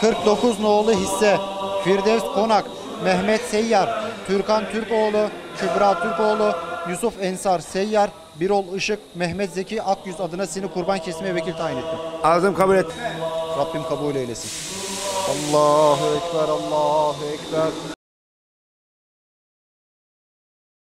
49 nolu hisse Firdevs Konak, Mehmet Seyyar, Türkan Türkoğlu, Kübra Türkoğlu, Yusuf Ensar Seyyar, Birol Işık, Mehmet Zeki Akyüz adına seni kurban kesmeye vekil tayin etti. Arzum kabul et. Rabbim kabul eylesin. Allahu Ekber, Allahu Ekber.